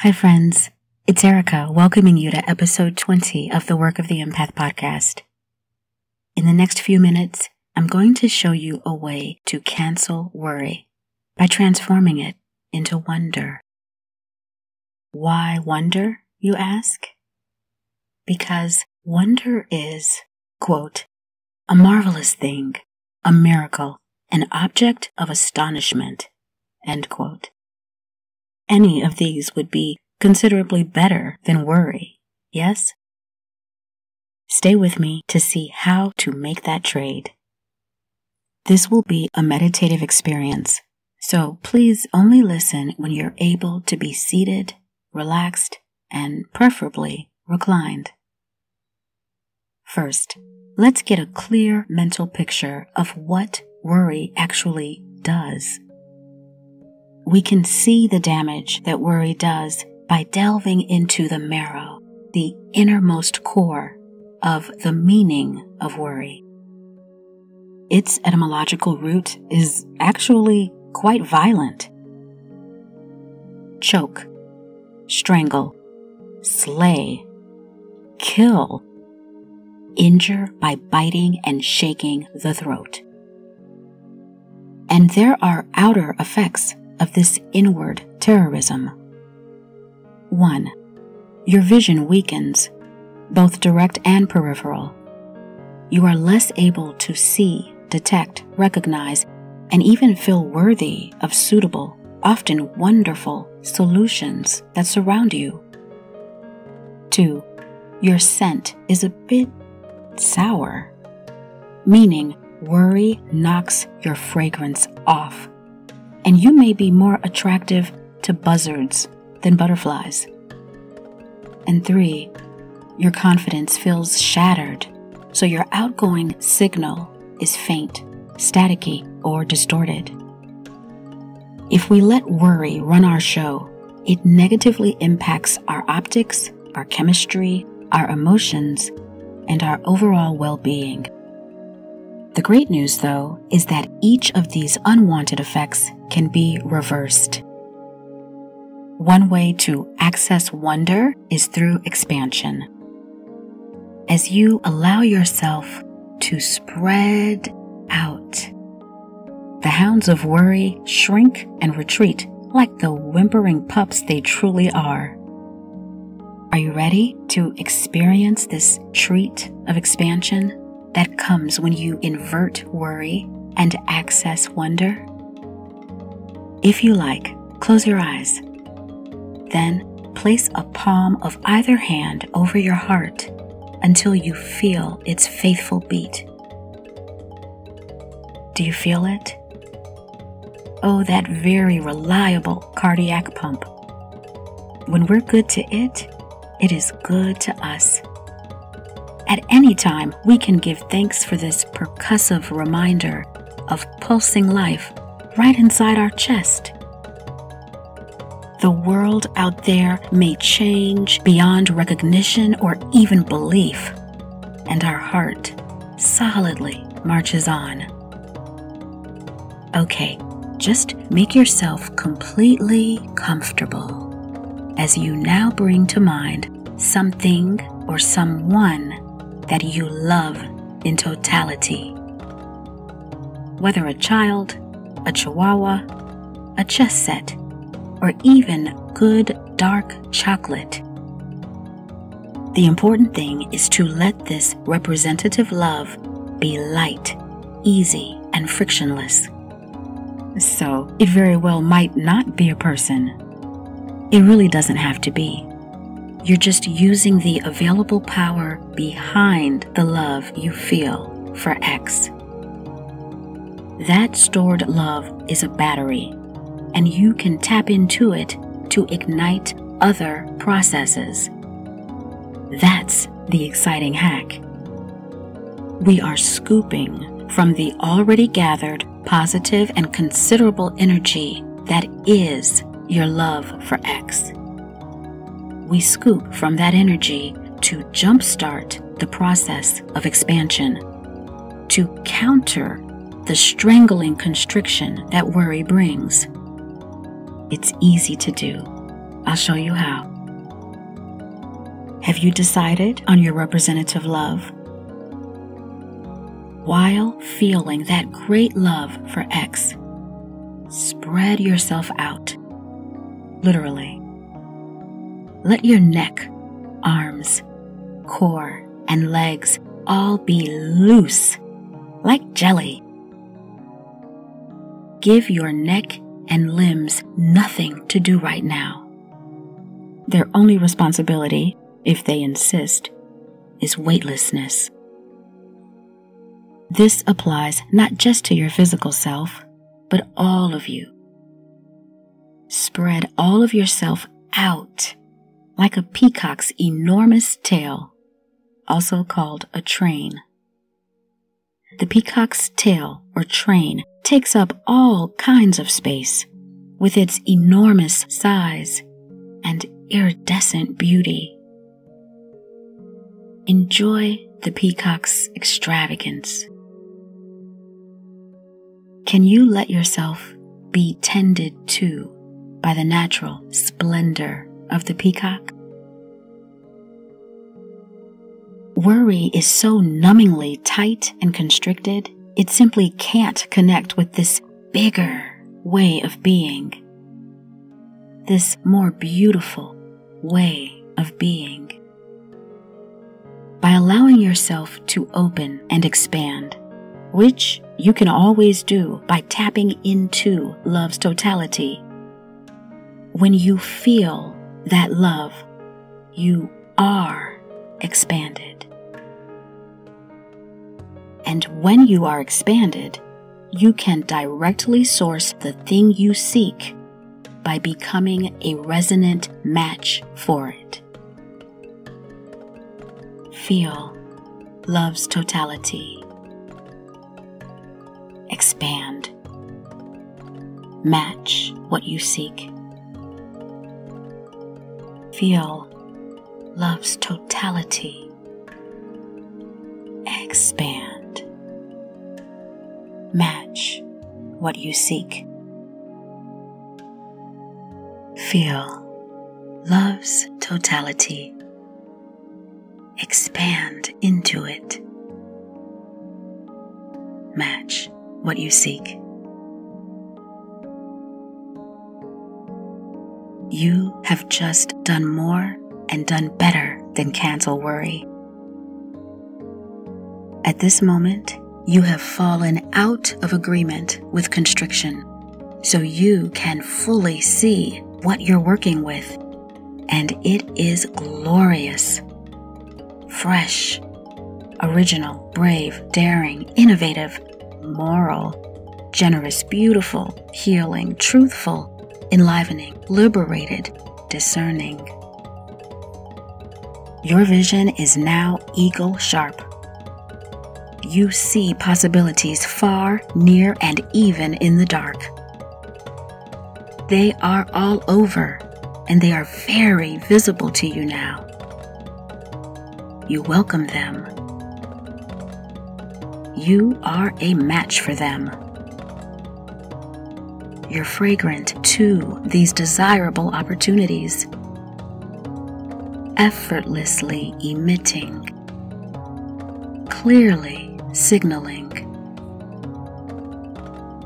Hi friends, it's Erica welcoming you to episode 20 of the Work of the Empath podcast. In the next few minutes, I'm going to show you a way to cancel worry by transforming it into wonder. Why wonder, you ask? Because wonder is, quote, a marvelous thing, a miracle, an object of astonishment, end quote. Any of these would be considerably better than worry, yes? Stay with me to see how to make that trade. This will be a meditative experience, so please only listen when you're able to be seated, relaxed, and preferably reclined. First, let's get a clear mental picture of what worry actually does. We can see the damage that worry does by delving into the marrow, the innermost core of the meaning of worry. Its etymological root is actually quite violent. Choke, strangle, slay, kill, injure by biting and shaking the throat. And there are outer effects of this inward terrorism. 1. Your vision weakens, both direct and peripheral. You are less able to see, detect, recognize, and even feel worthy of suitable, often wonderful, solutions that surround you. 2. Your scent is a bit sour, meaning worry knocks your fragrance off, and you may be more attractive to buzzards than butterflies. And 3, your confidence feels shattered, so your outgoing signal is faint, staticky, or distorted. If we let worry run our show, it negatively impacts our optics, our chemistry, our emotions, and our overall well-being. The great news, though, is that each of these unwanted effects can be reversed. One way to access wonder is through expansion. As you allow yourself to spread out, the hounds of worry shrink and retreat like the whimpering pups they truly are. Are you ready to experience this treat of expansion that comes when you invert worry and access wonder? If you like, close your eyes. Then place a palm of either hand over your heart until you feel its faithful beat. Do you feel it? Oh, that very reliable cardiac pump. When we're good to it, it is good to us. At any time, we can give thanks for this percussive reminder of pulsing life right inside our chest. The world out there may change beyond recognition or even belief, and our heart solidly marches on. Okay, just make yourself completely comfortable as you now bring to mind something or someone that you love in totality. Whether a child, a chihuahua, a chess set, or even good dark chocolate. The important thing is to let this representative love be light, easy, and frictionless. So it very well might not be a person. It really doesn't have to be. You're just using the available power behind the love you feel for X. That stored love is a battery, and you can tap into it to ignite other processes. That's the exciting hack. We are scooping from the already gathered positive and considerable energy that is your love for X. We scoop from that energy to jumpstart the process of expansion, to counter the strangling constriction that worry brings. It's easy to do, I'll show you how. Have you decided on your representative love? While feeling that great love for X, spread yourself out, literally. Let your neck, arms, core, and legs all be loose, like jelly. Give your neck and limbs nothing to do right now. Their only responsibility, if they insist, is weightlessness. This applies not just to your physical self, but all of you. Spread all of yourself out like a peacock's enormous tail, also called a train. The peacock's tail, or train, takes up all kinds of space with its enormous size and iridescent beauty. Enjoy the peacock's extravagance. Can you let yourself be tended to by the natural splendor of the peacock? Worry is so numbingly tight and constricted, it simply can't connect with this bigger way of being, this more beautiful way of being. By allowing yourself to open and expand, which you can always do by tapping into love's totality. When you feel that love, you are expanded. And when you are expanded, you can directly source the thing you seek by becoming a resonant match for it. Feel love's totality. Expand. Match what you seek. Feel love's totality. Expand. Match what you seek. Feel love's totality. Expand into it. Match what you seek. You have just done more and done better than cancel worry. At this moment, you have fallen out of agreement with constriction, so you can fully see what you're working with, and it is glorious, fresh, original, brave, daring, innovative, moral, generous, beautiful, healing, truthful, enlivening, liberated, discerning. Your vision is now eagle sharp. You see possibilities far, near, and even in the dark. They are all over, and they are very visible to you now. You welcome them. You are a match for them. You're fragrant to these desirable opportunities, effortlessly emitting, clearly signaling,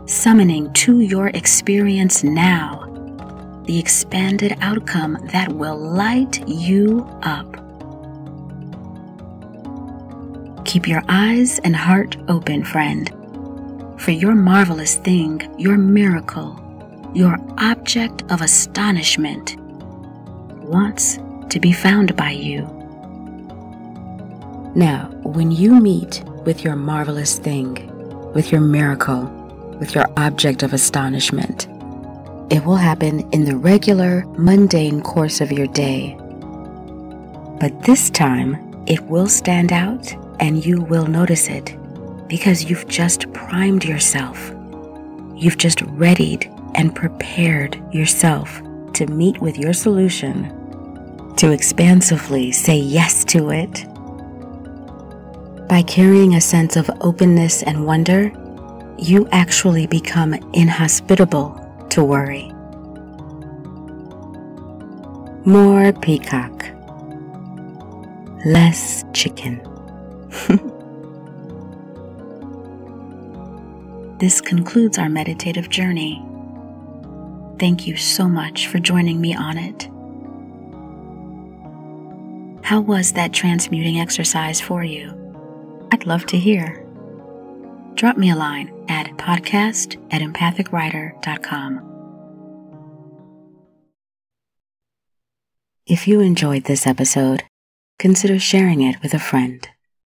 summoning to your experience now the expanded outcome that will light you up. Keep your eyes and heart open, friend, for your marvelous thing, your miracle, your object of astonishment wants to be found by you. Now, when you meet with your marvelous thing, with your miracle, with your object of astonishment, it will happen in the regular, mundane course of your day. But this time, it will stand out and you will notice it, because you've just primed yourself. You've just readied and prepared yourself to meet with your solution, to expansively say yes to it. By carrying a sense of openness and wonder, you actually become inhospitable to worry. More peacock, less chicken. This concludes our meditative journey. Thank you so much for joining me on it. How was that transmuting exercise for you? I'd love to hear. Drop me a line at podcast@empathicwriter.com. If you enjoyed this episode, consider sharing it with a friend.